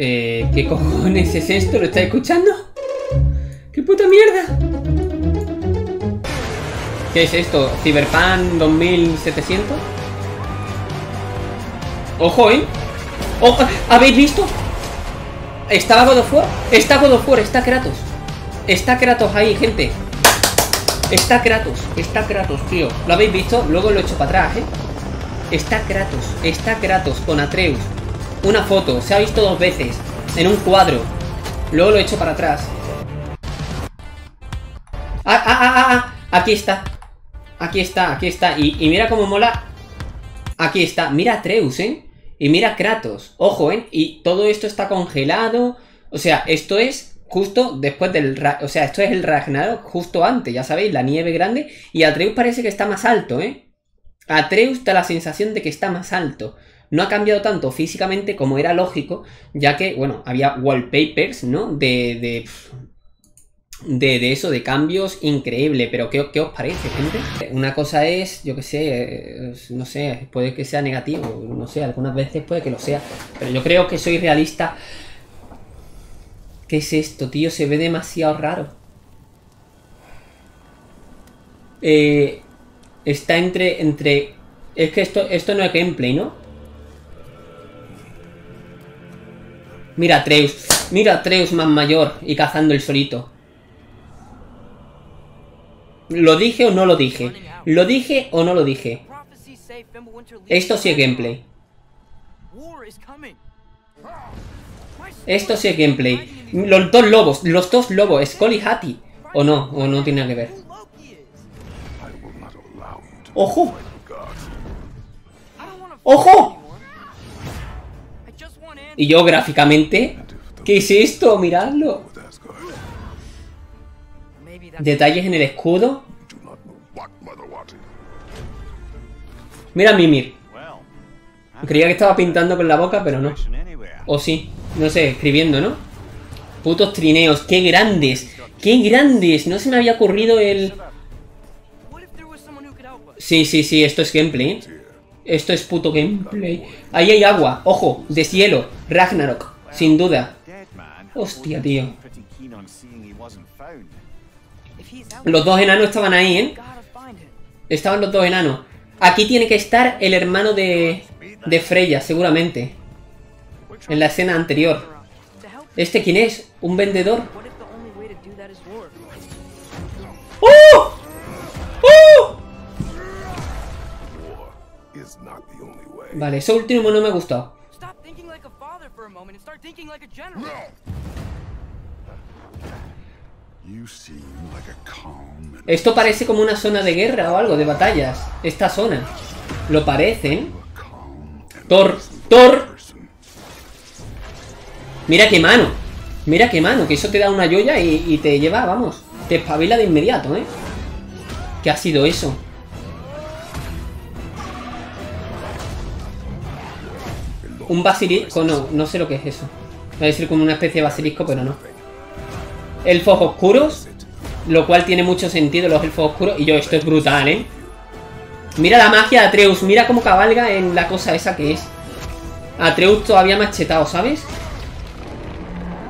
¿Qué cojones es esto? ¿Lo estáis escuchando? ¡Qué puta mierda! ¿Qué es esto? ¿Cyberpunk 2700? ¡Ojo, eh! ¡Ojo! ¿Habéis visto? ¿Estaba God of War? Está God of War, está Kratos. Está Kratos ahí, gente. Está Kratos, tío. ¿Lo habéis visto? Luego lo he hecho para atrás, eh. Está Kratos con Atreus. Una foto, se ha visto dos veces en un cuadro. Luego lo he hecho para atrás. Aquí está. Aquí está. Y mira cómo mola. Aquí está. Mira Atreus, eh. Y mira Kratos. Ojo, eh. Y todo esto está congelado. O sea, esto es justo después del... O sea, esto es el Ragnarok justo antes. Ya sabéis, la nieve grande. Y Atreus parece que está más alto, eh. Atreus da la sensación de que está más alto. No ha cambiado tanto físicamente como era lógico, ya que, bueno, había wallpapers, ¿no? De eso, de cambios, increíble. Pero ¿qué os parece, gente? Una cosa es, yo que sé, no sé, puede que sea negativo, no sé, algunas veces puede que lo sea. Pero yo creo que soy realista. ¿Qué es esto, tío? Se ve demasiado raro. Está entre... Es que esto no es gameplay, ¿no? Mira Atreus más mayor y cazando el solito. ¿Lo dije o no lo dije? ¿Lo dije o no lo dije? Esto sí es gameplay. Esto sí es gameplay. Los dos lobos, Skoll y Hattie. O no tiene nada que ver. ¡Ojo! ¡Ojo! Y yo gráficamente... ¿Qué es esto? Miradlo. Detalles en el escudo. Mira Mimir. Creía que estaba pintando con la boca, pero no. O sí, no sé, escribiendo, ¿no? Putos trineos, qué grandes. ¡Qué grandes! No se me había ocurrido el... Sí, esto es gameplay, ¿eh? Esto es puto gameplay. Ahí hay agua, ojo, deshielo, Ragnarok, sin duda. Hostia, tío. Los dos enanos estaban ahí, ¿eh? Estaban los dos enanos. Aquí tiene que estar el hermano de Freya, seguramente. En la escena anterior. ¿Este quién es? ¿Un vendedor? ¡Oh! ¡Oh! Vale, eso último no me ha gustado. Esto parece como una zona de guerra o algo, de batallas. Esta zona. Lo parecen. Thor. Mira qué mano. Que eso te da una joya y te lleva, vamos. Te espabila de inmediato, ¿eh? ¿Qué ha sido eso? Un basilisco, no sé lo que es eso. Va a decir como una especie de basilisco, pero no. Elfos oscuros, lo cual tiene mucho sentido, los elfos oscuros. Y yo, esto es brutal, ¿eh? Mira la magia de Atreus, mira cómo cabalga en la cosa esa que es. Atreus todavía machetado, ¿sabes?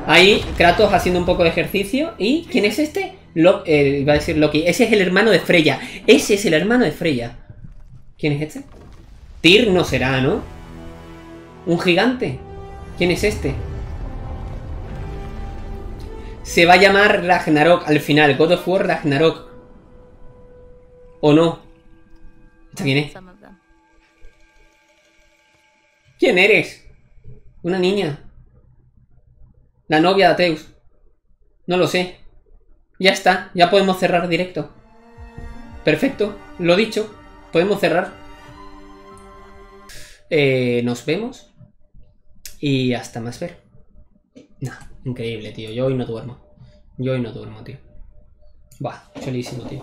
Ahí, Kratos haciendo un poco de ejercicio. ¿Y quién es este? Va a decir Loki. Ese es el hermano de Freya. ¿Quién es este? Tyr no será, ¿no? ¿Un gigante? ¿Quién es este? Se va a llamar Ragnarok al final. God of War Ragnarok. ¿O no? ¿Esta quién es? ¿Quién eres? Una niña. La novia de Atreus. No lo sé. Ya está. Ya podemos cerrar directo. Perfecto. Lo dicho. Podemos cerrar. Nos vemos. Y hasta más ver. Nah, increíble, tío. Yo hoy no duermo. Tío. Buah, chulísimo, tío.